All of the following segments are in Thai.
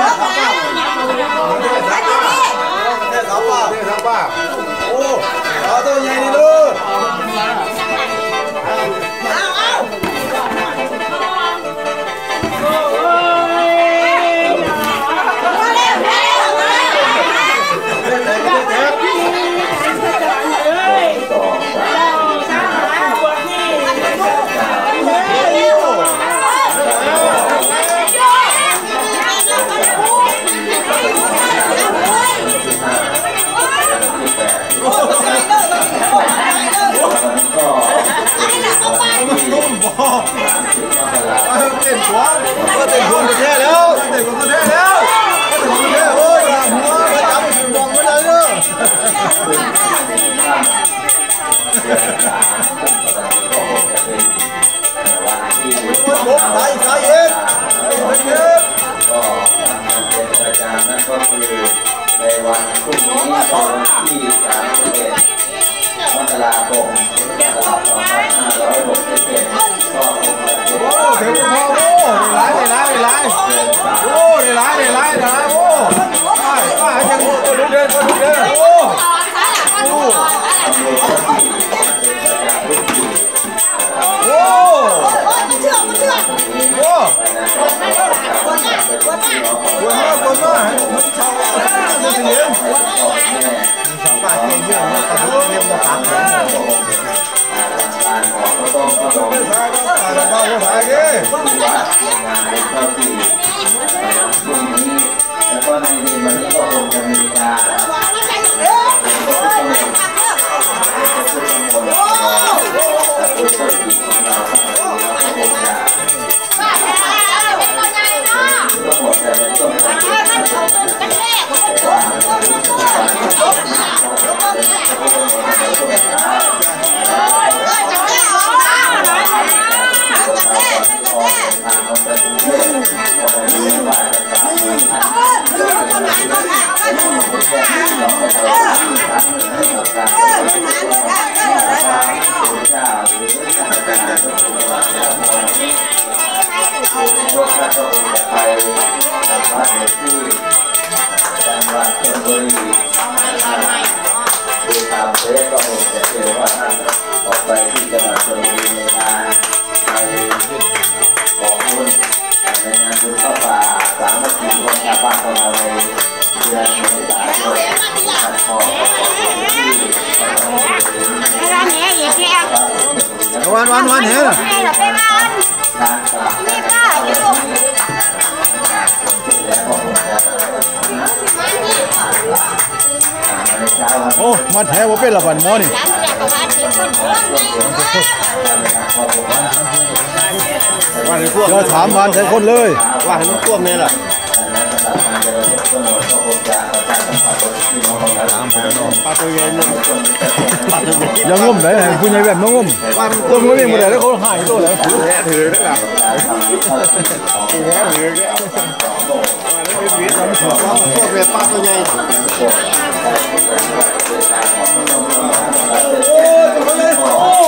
Hãy subscribe cho kênh Ghiền Mì Gõ để không bỏ lỡ những video hấp dẫn.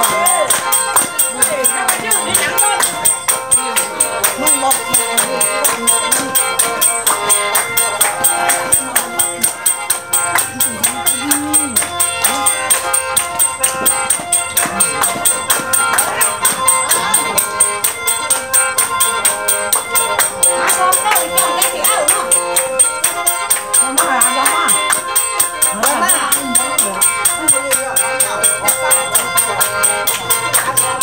Hãy subscribe cho kênh Ghiền Mì Gõ để không bỏ lỡ những video hấp dẫn.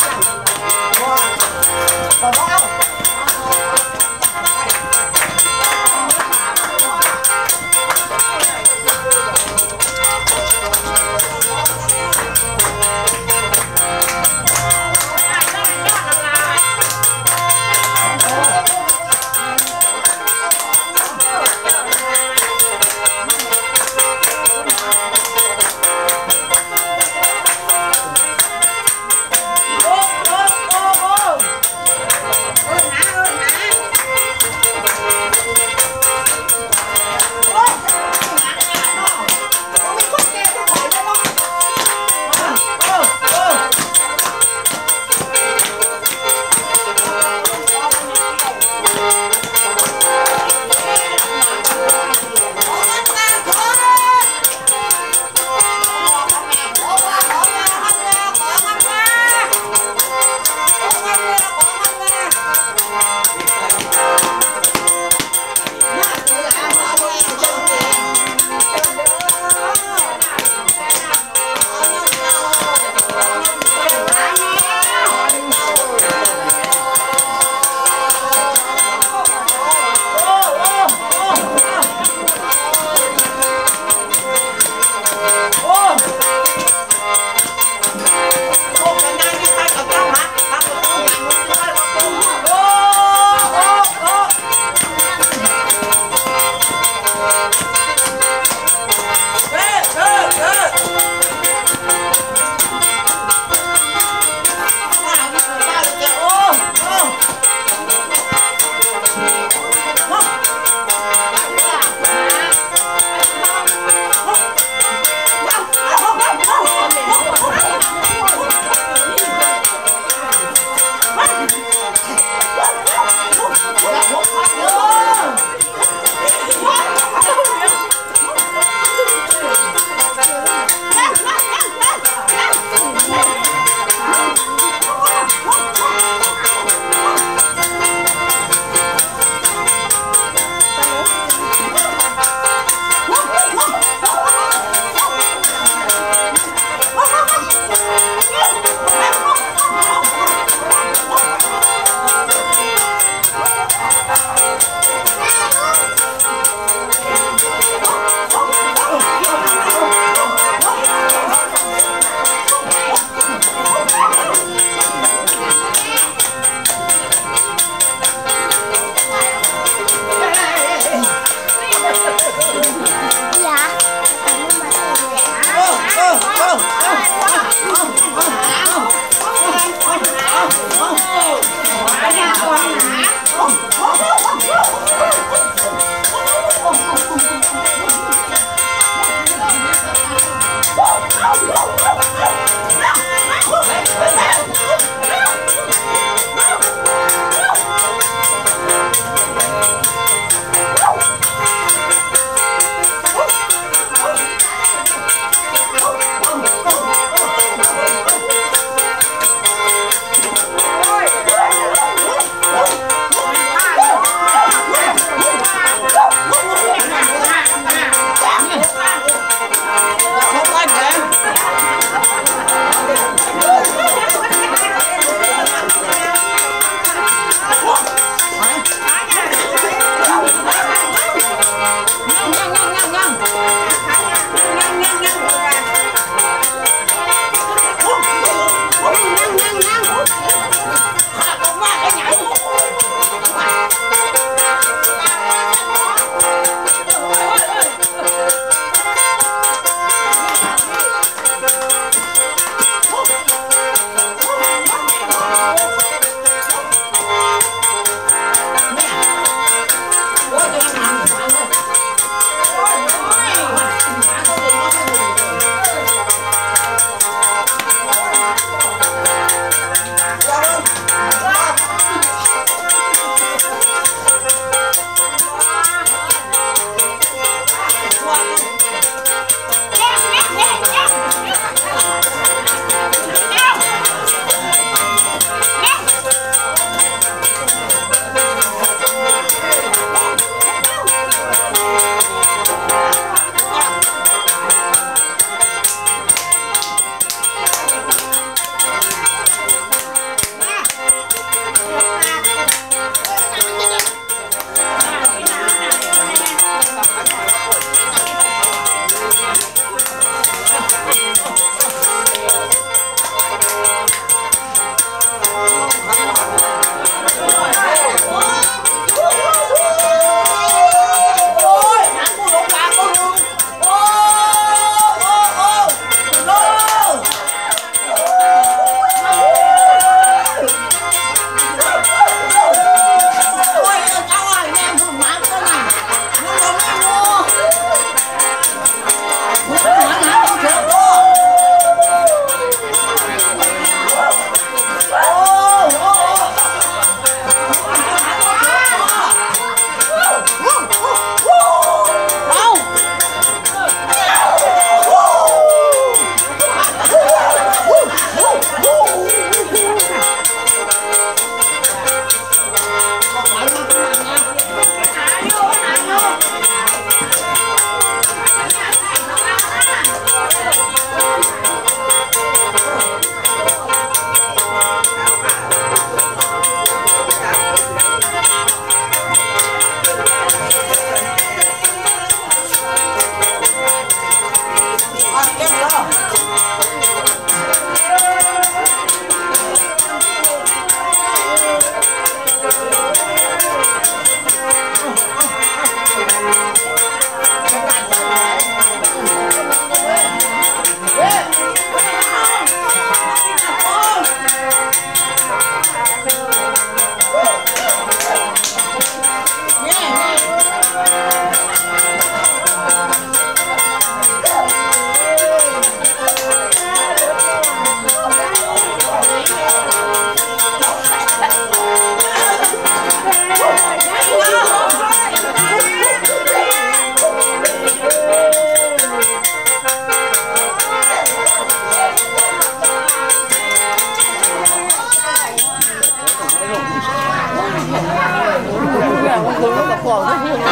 าของก็พูดบอล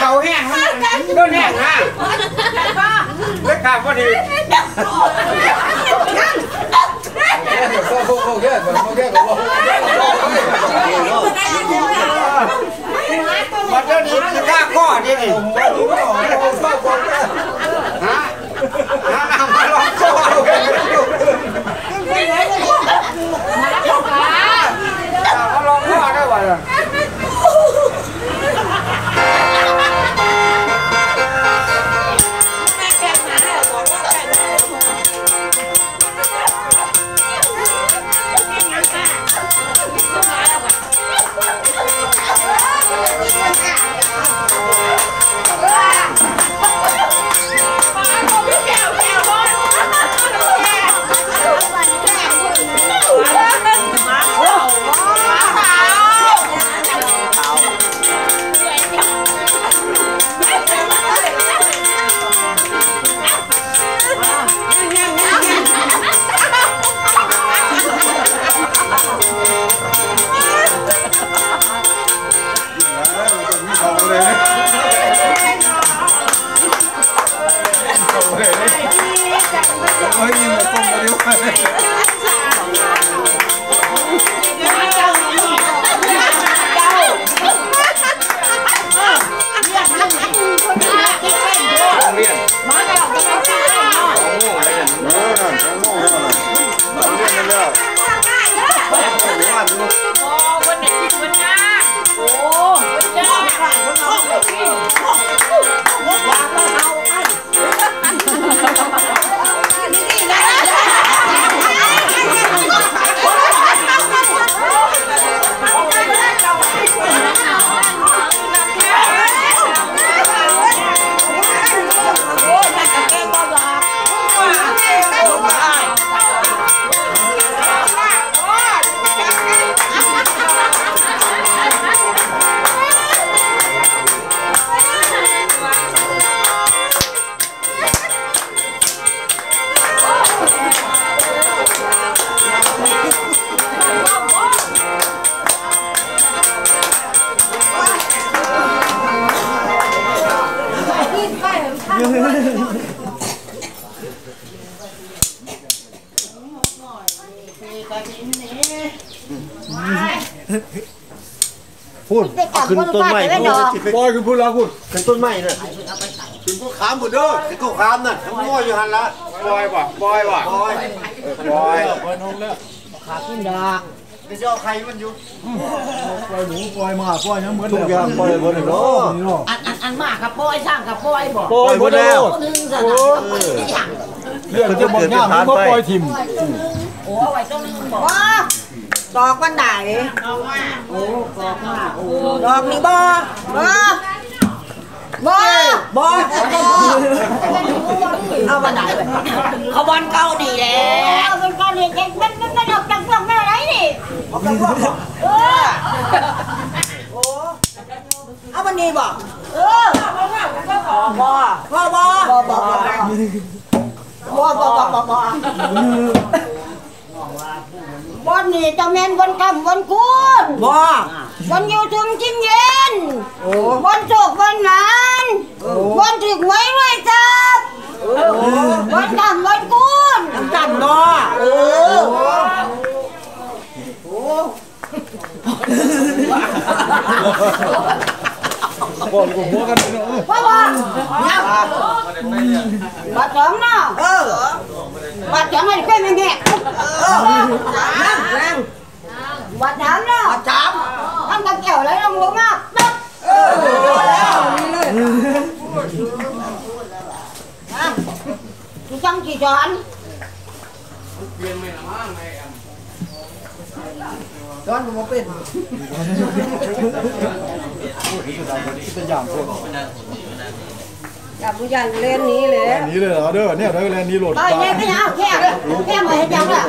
เขาแห้งโดนแห้งนะได้ข่าวพอดีบอลเจ้าดีจะกล้าข้อดีดิฮะน้ำมาลองข้อมาลองข้อได้บ่พูดขึ้นต้นไม้ปล่อยคุณพูดแล้วพูดขึ้นต้นไม้เลยขึ้นพวกขามหมดเด้อขึ้นพวกขามน่ะทั้งม้ออยู่หันละปล่อยว่ะปล่อยว่ะปล่อยปล่อยน้องเลิกขาขึ้นดากจะเจ้าใครมันอยู่ปล่อยหนูปล่อยมาปล่อยน้ำเหมือนทุกอย่างปล่อยหมดเลยเนาะอันมากกับปล่อยสร้างกับปล่อยบ่ปล่อยหมดแล้วเรื่องจะบอกยากมันก็ปล่อยทิมโอ้ไว้ต้องลืมบอกดอกวันไหนโอ้ดอกมาโอ้ดอกนี่บ่เอาวันไหนเขาบอลเก้าดีแหละบอลเก้าดีเก่งมันดอกจังพวกแม่ไรนี่โอ้เอาวันนี้บ่บ่ วันนี้จะแม่นวันคำวันกุนบ่วันอยู่ถึงจิ้งเย็นวันโศกวันหลานวันถึงไว้ไว้จับวันคำวันกุนจันเนาะบอลกูหัวกันเนาะพ่อว่าเนี่ยบัดจังเนาะบัดจังไอ้เป็นยังไงนั่งบัดจังเนาะบัดจังทำกันเกี่ยวเลยลงลงมากตึ๊บแล้วนี่เลยกูจังกี่จานเปลี่ยนไม่ละมั้งไอ้จอนผมเป็นเป็นอย่างพวกกับผู้ใหญ่เล่นนี้เลยนี้เลยเหรอเด้อเนี่ยเล่นนี้โหลดไปเนี่ยก็ยังแค่มาให้จังละ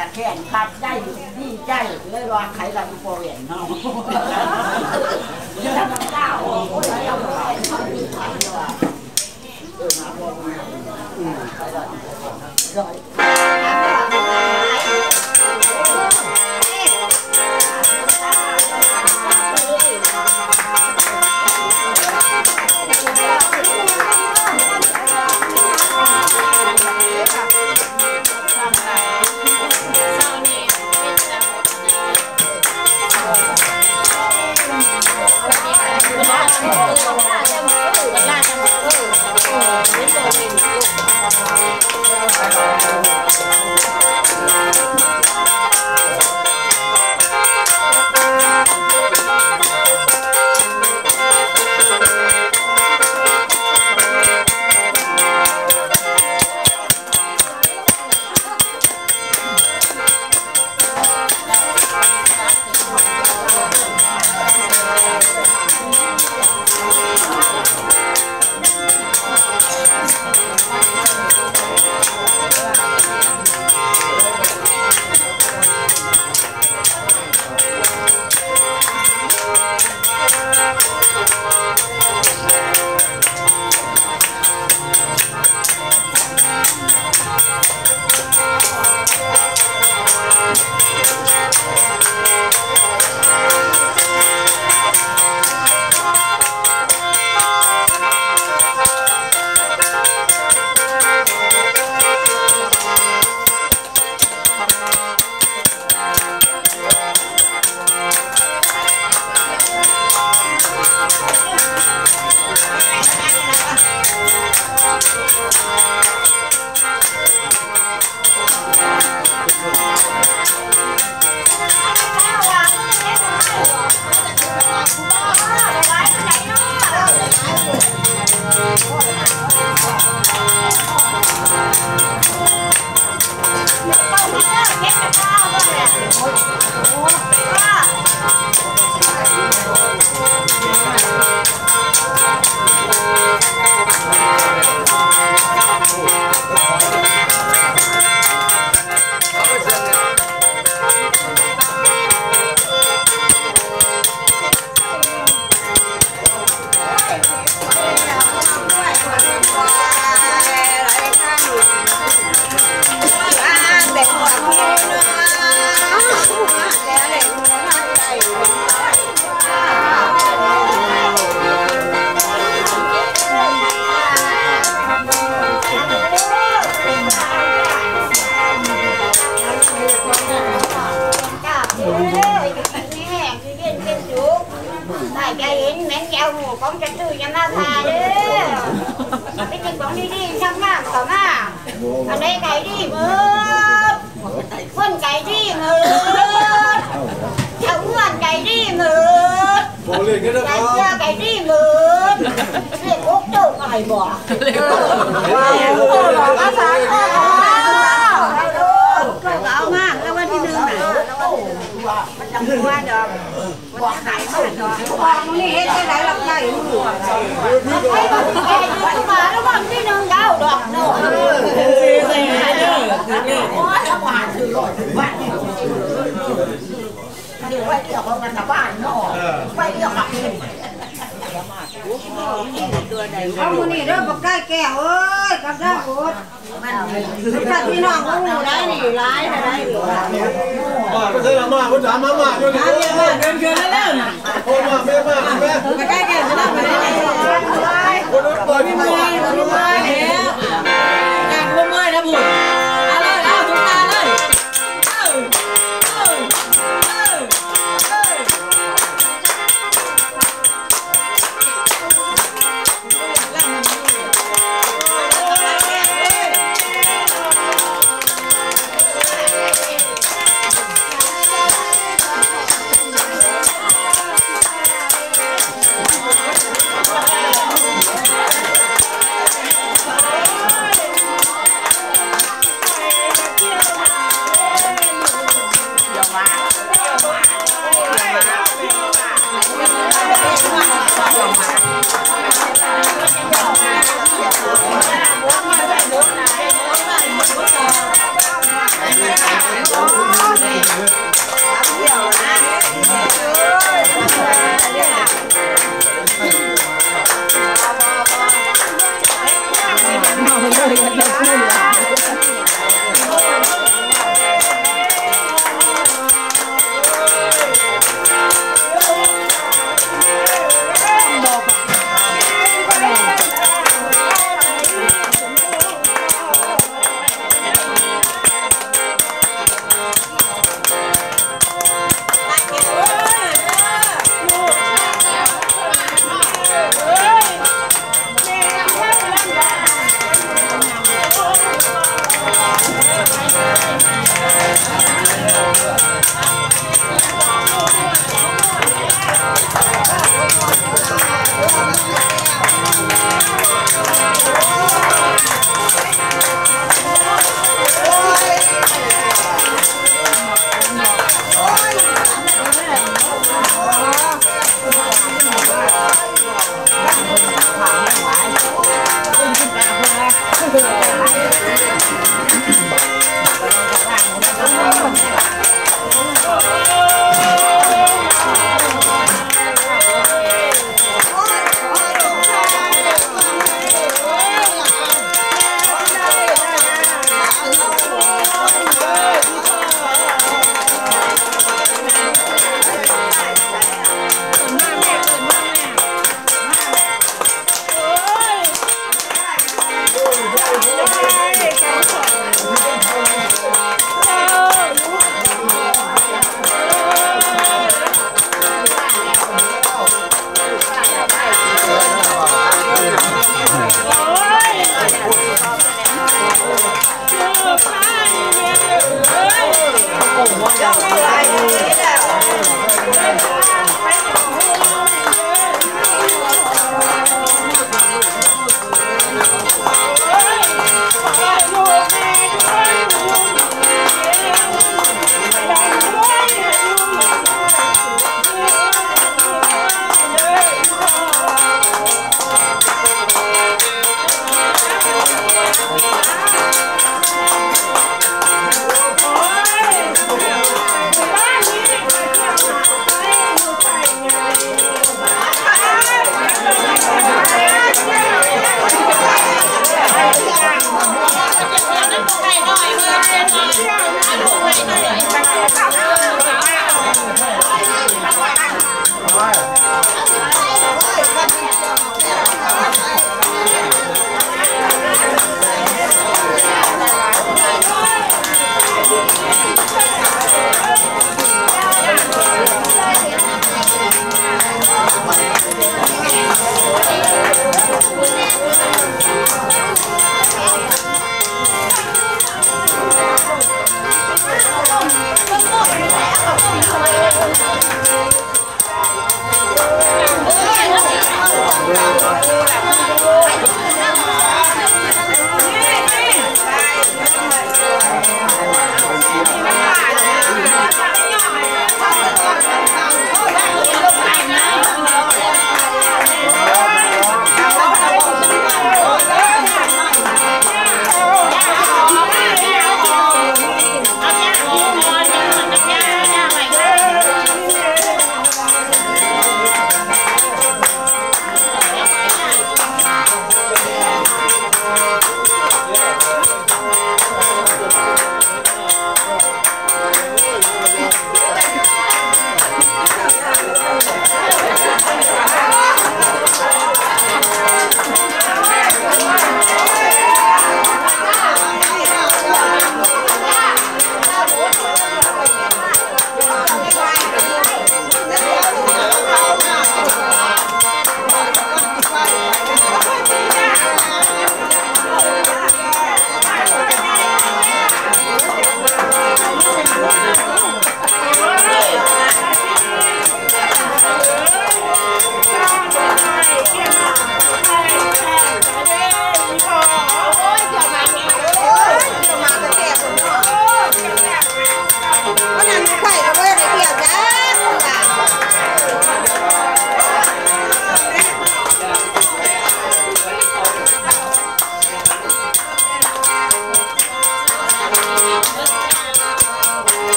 กันแค่พัดได้ดีใจเลยว่าใครเราดูโปรเห็นเนาะยังทำเจ้าโอ้ยเราไม่ได้ทำดีทำดีว่ะ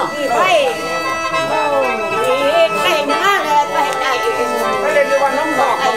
Hãy subscribe cho kênh Ghiền Mì Gõ để không bỏ lỡ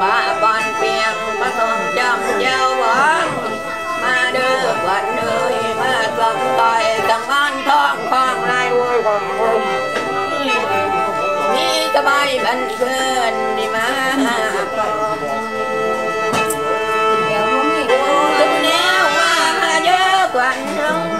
ba con bè mà không chăm gieo bón mà đưa vận nơi mà cầm tay tầm ăn thong con này vui vui đi cái bay bên trên đi má đừng néo mà nhớ quạnh không.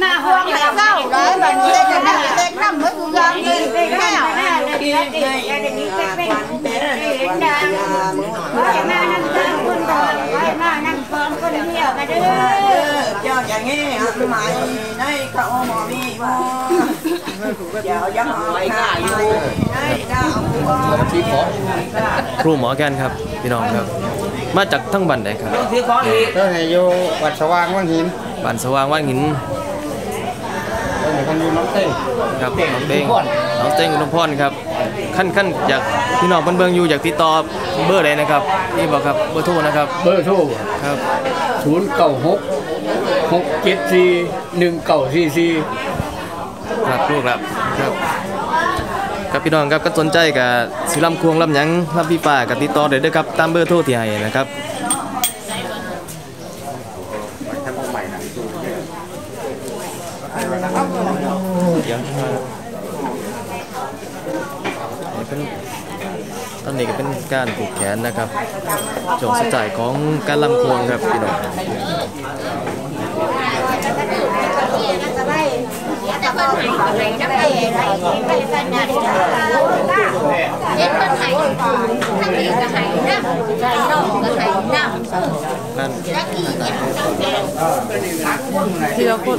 Mà họ làm sao đấy mà người ta đang cái năm mới cũng ra đi theoครูหมอแกนครับพี่น้องครับมาจากทั้งบันไดครับก็ให้อยู่วัดสว่างว่างหินบ้านสว่างว่างหินน้องเต้งครับน้องเต้งน้องพ่อนครับขั้นอยากพี่น้องเบิ่งอยู่อยากติดต่อเบอร์อะไรนะครับนี่บอกครับเบอร์โทรนะครับเบอร์โทรครับ096 674 1944ครับลูกครับพี่น้องครับก็สนใจกับสิลำควงลำหยังลำพี่ป่ากับติดต่อได้ด้วยครับตามเบอร์โทรที่ให้นะครับตอนนี้ก็เป็นการผูกแขนนะครับจงสจ่ายของการลำควงครับพี่น้องทีละคน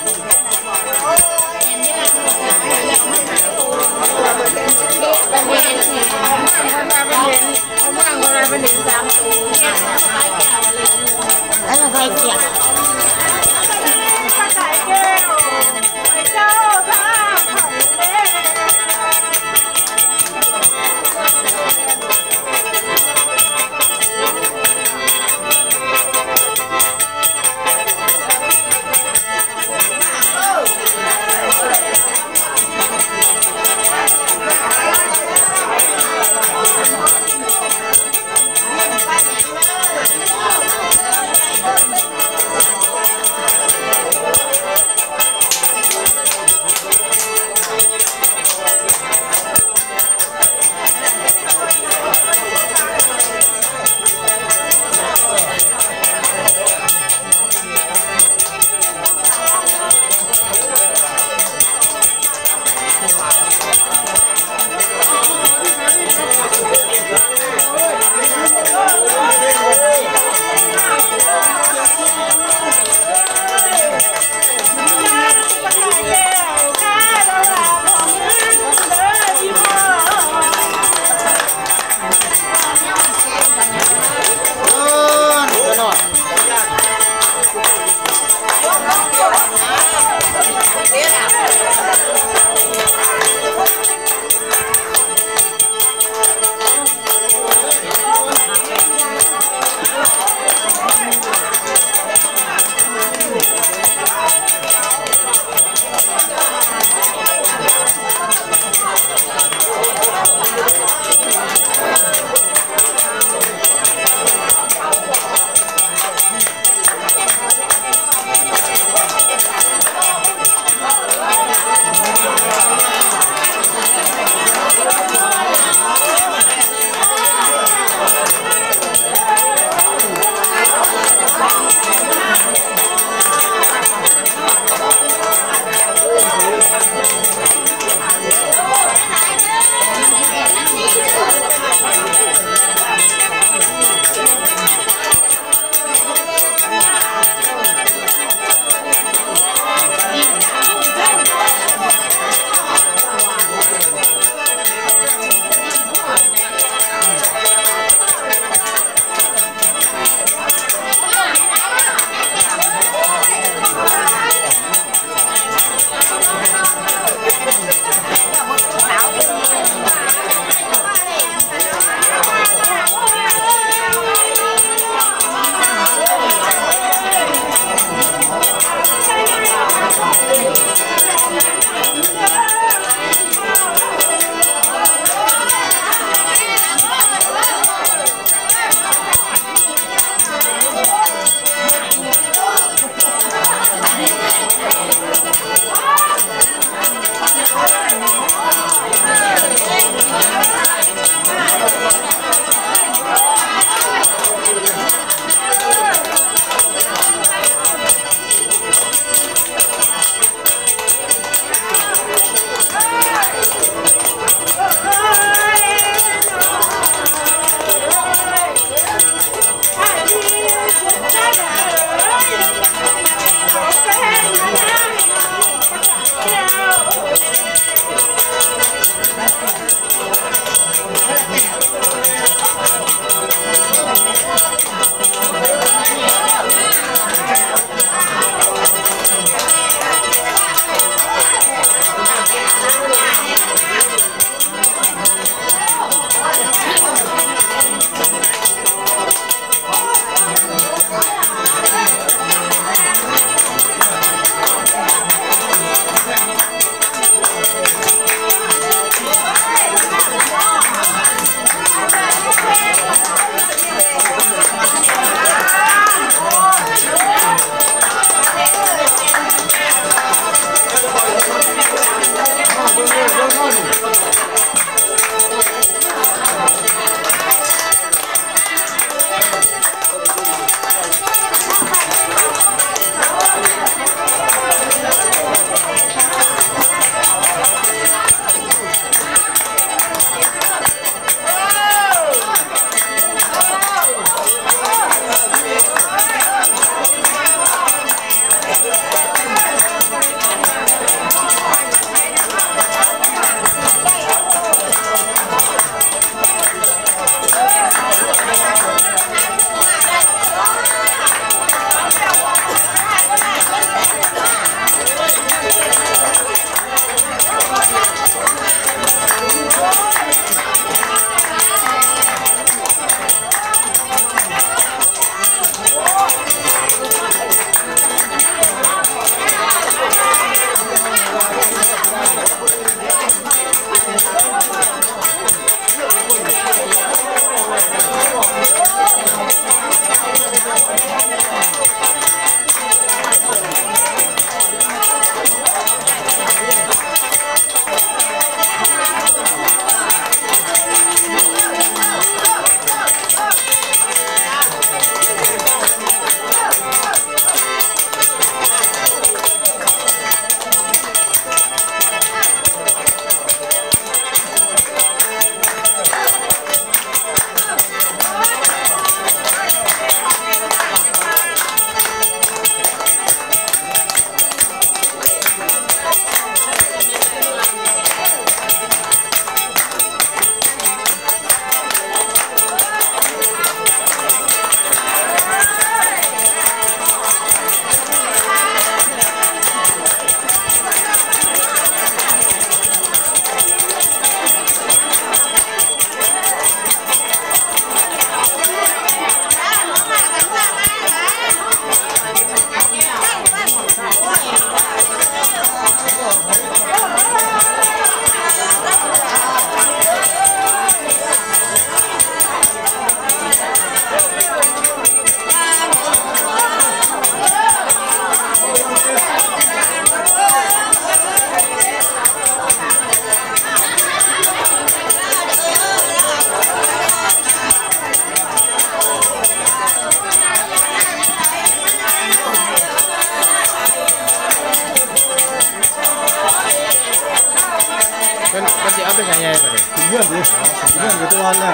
อนน่ะ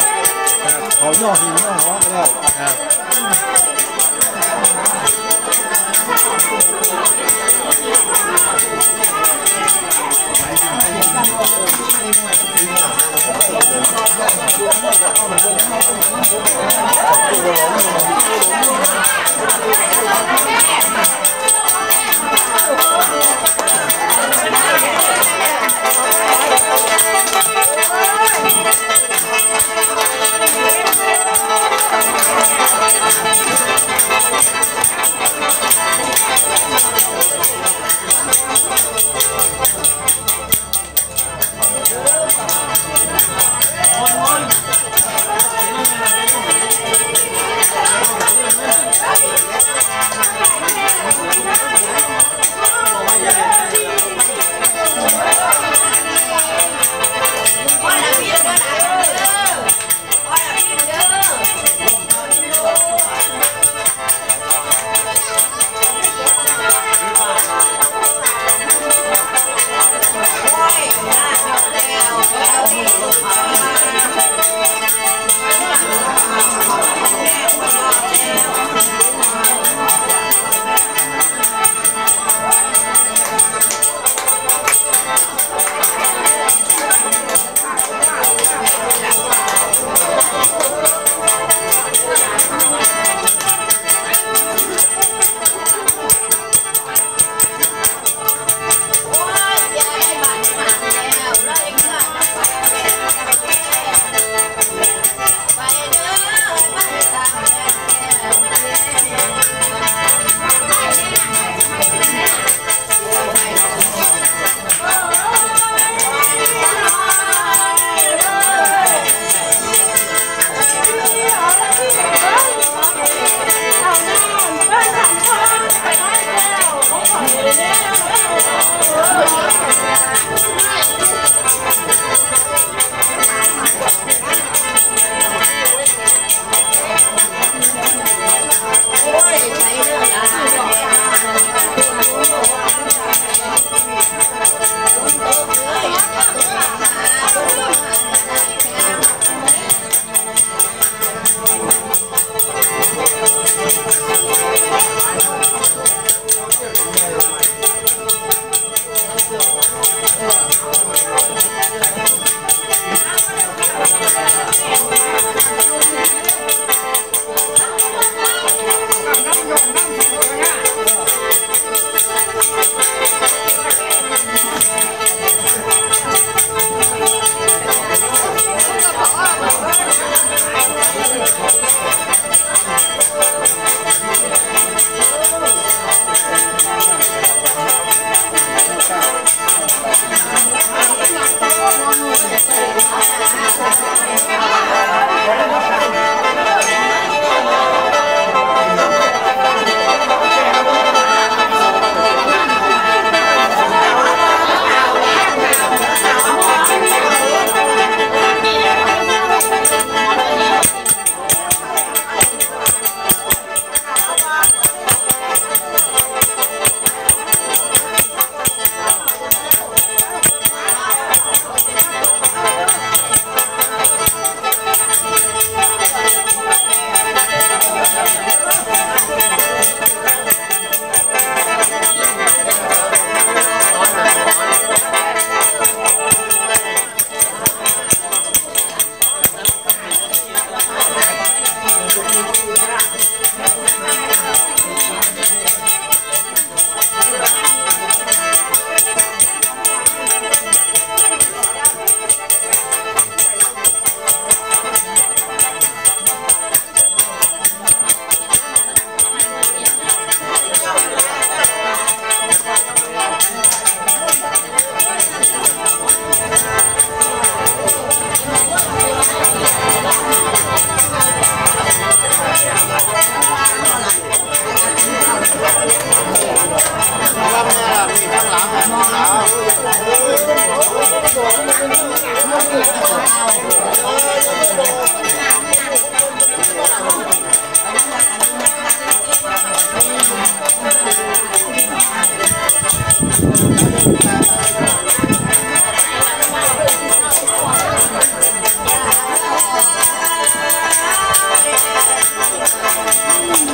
เขาย่อหินย่อห้องไปแล้วครับ เ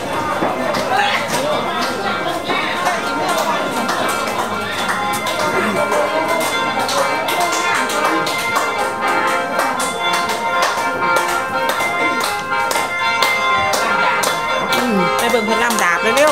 เบิ่งเพิ่นลำดาบเร็ว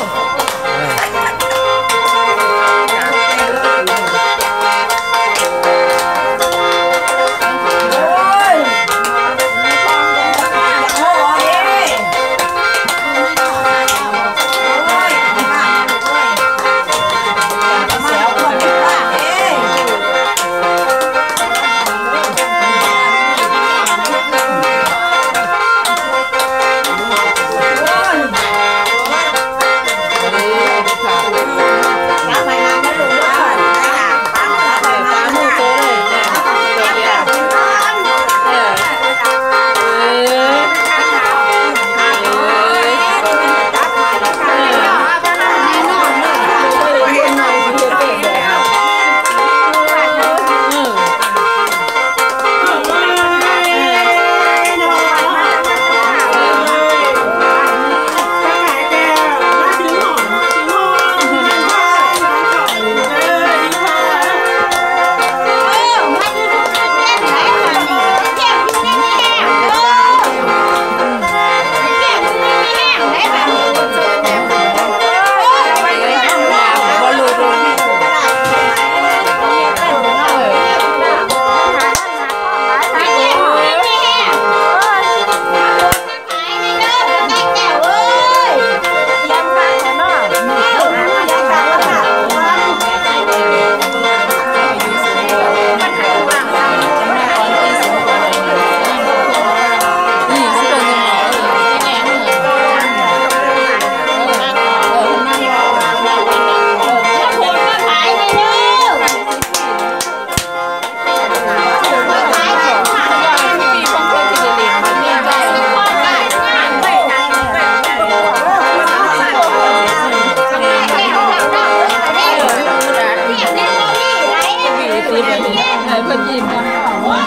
Hãy subscribe cho kênh Ghiền Mì Gõ để không bỏ lỡ những video hấp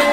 dẫn.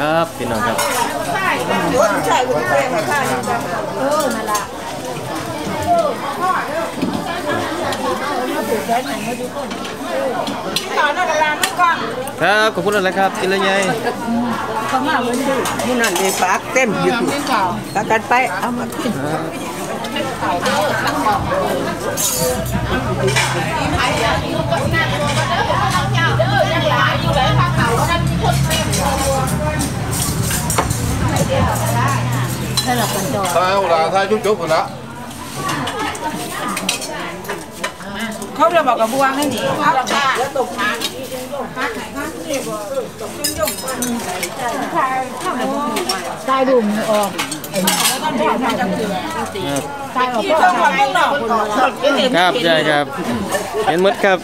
ครับพี่น้องครับครับขอบคุณอะไรครับกินอะไรยัยนี่นั่นเด็กปากเต็มอยู่ตักกันไปเอามากินsao là thay chút chút rồi đó không được bảo cả buông hay gì không được tục mà thay đủ rồiครับใช่ครับเห็นหมดครับ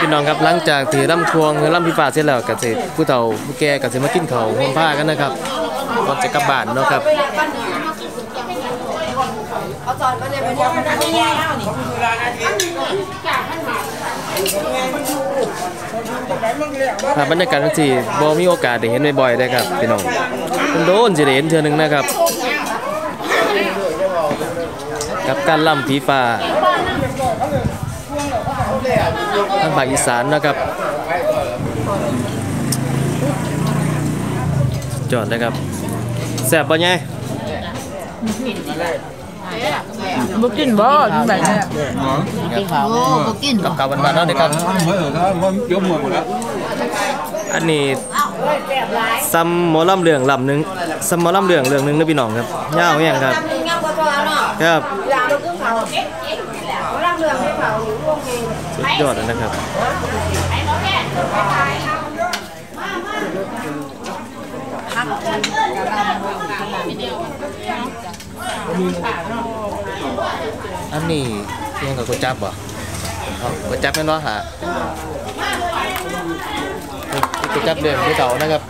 พี่น้องครับหลังจากที่ล่ำทวงล่ำพิพาทเสร็จแล้วก็สิผู้เฒ่าผู้แก่ก็สิมากินข้าวห่มผ้ากันนะครับก่อนจะกลับบ้านเนาะครับบรรยากาศทั้งสี่บ่มีโอกาสได้เห็นบ่อยๆได้ครับพี่น้องคุณโดนจะได้เห็นเทื่อนึงนะครับกับการล่ำผีฟ้าทางภาคอีสานนะครับจอดนะครับแซ่บปะเนี่ยบุกินบ่กินแบบนี้บุกินกับข้าวบ้านๆนั่นเองครับอันนี้ซัมหมอลำเรื่องลำหนึ่งซัมหมอลำเรื่องหนึ่งนะพี่น้องครับยาวอย่างครับครับยอดนะครับอันนี้ยังกับก๋วยจั๊บเหรอก๋วยจั๊บไม่ร้อนฮะก๋วยจั๊บเดิมก๋วยเต๋านะครับ